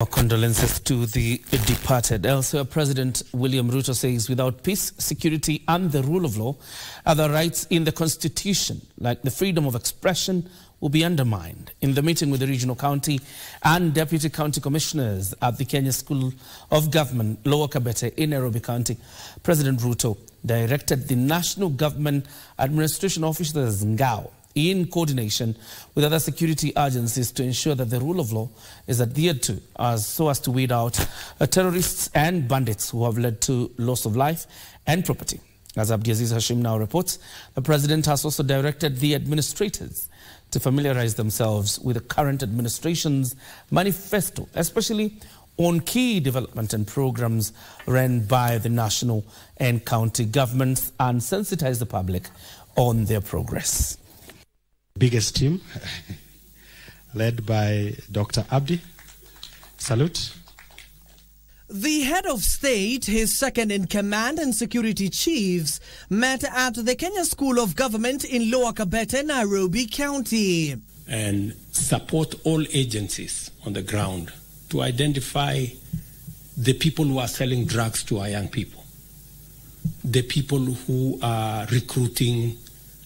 Our condolences to the departed. Elsewhere, President William Ruto says without peace, security and the rule of law, other rights in the constitution, like the freedom of expression, will be undermined. In the meeting with the regional county and deputy county commissioners at the Kenya School of Government, Lower Kabete in Nairobi County, President Ruto directed the National Government Administration Officers, Ngao, in coordination with other security agencies to ensure that the rule of law is adhered to so as to weed out terrorists and bandits who have led to loss of life and property. As Abdiaziz Hashim now reports, the president has also directed the administrators to familiarize themselves with the current administration's manifesto, especially on key development and programs run by the national and county governments, and sensitize the public on their progress. Biggest team led by Dr. Abdi. Salute. The head of state, his second-in-command and security chiefs met at the Kenya School of Government in Lower Kabete, Nairobi County. And support all agencies on the ground to identify the people who are selling drugs to our young people, the people who are recruiting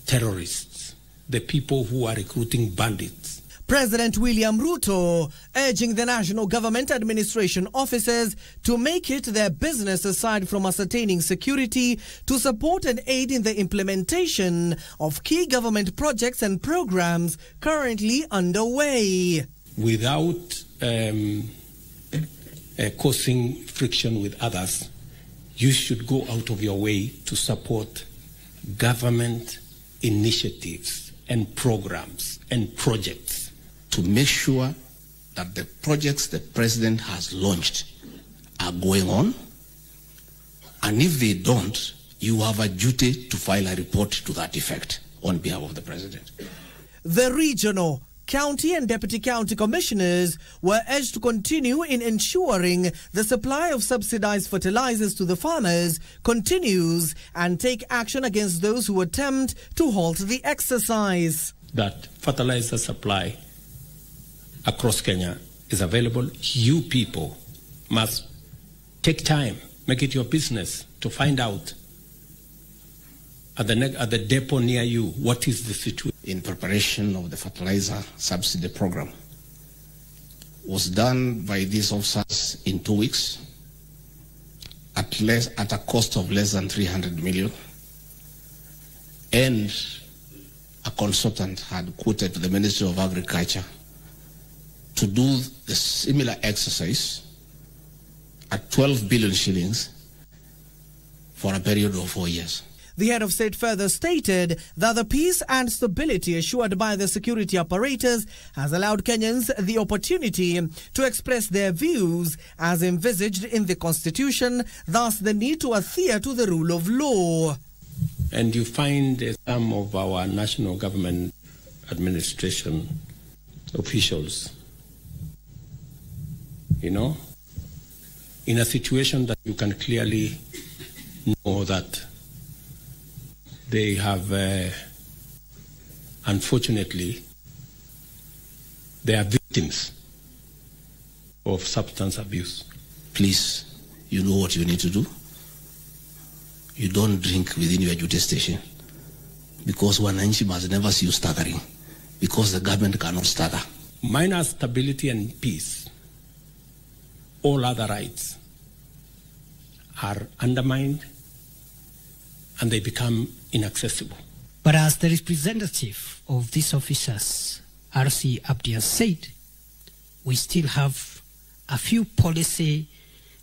terrorists, the people who are recruiting bandits. President William Ruto urging the National Government Administration Officers to make it their business, aside from ascertaining security, to support and aid in the implementation of key government projects and programs currently underway, without causing friction with others. You should go out of your way to support government initiatives and programs and projects, to make sure that the projects the president has launched are going on, and if they don't, you have a duty to file a report to that effect on behalf of the president. The regional, county and deputy county commissioners were urged to continue in ensuring the supply of subsidized fertilizers to the farmers continues, and take action against those who attempt to halt the exercise. That fertilizer supply across Kenya is available. You people must take time, make it your business to find out at the depot near you what is the situation. In preparation of the fertilizer subsidy program was done by these officers in 2 weeks at a cost of less than 300 million, and a consultant had quoted to the Ministry of Agriculture to do the similar exercise at 12 billion shillings for a period of 4 years. The head of state further stated that the peace and stability assured by the security apparatus has allowed Kenyans the opportunity to express their views as envisaged in the constitution, thus the need to adhere to the rule of law. And you find some of our national government administration officials, you know, in a situation that you can clearly know that they have, unfortunately, they are victims of substance abuse. Please, you know what you need to do. You don't drink within your duty station, because wananchi must never see you staggering, because the government cannot stagger. Minus stability and peace, all other rights are undermined and they become inaccessible. But as the representative of these officers, RC Abdi, has said, we still have a few policy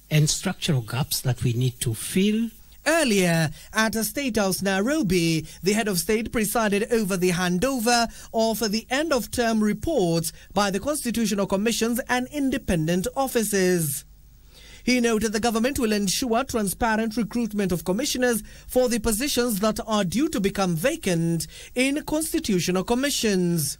and structural gaps that we need to fill. Earlier, at a State House, Nairobi, the head of state presided over the handover of the end-of-term reports by the constitutional commissions and independent officers. He noted the government will ensure transparent recruitment of commissioners for the positions that are due to become vacant in constitutional commissions.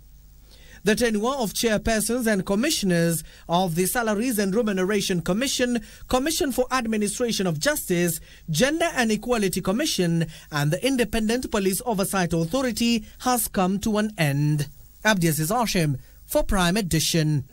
The tenure of chairpersons and commissioners of the Salaries and Remuneration Commission, Commission for Administration of Justice, Gender and Equality Commission, and the Independent Police Oversight Authority has come to an end. Abdiaziz Hashim for Prime Edition.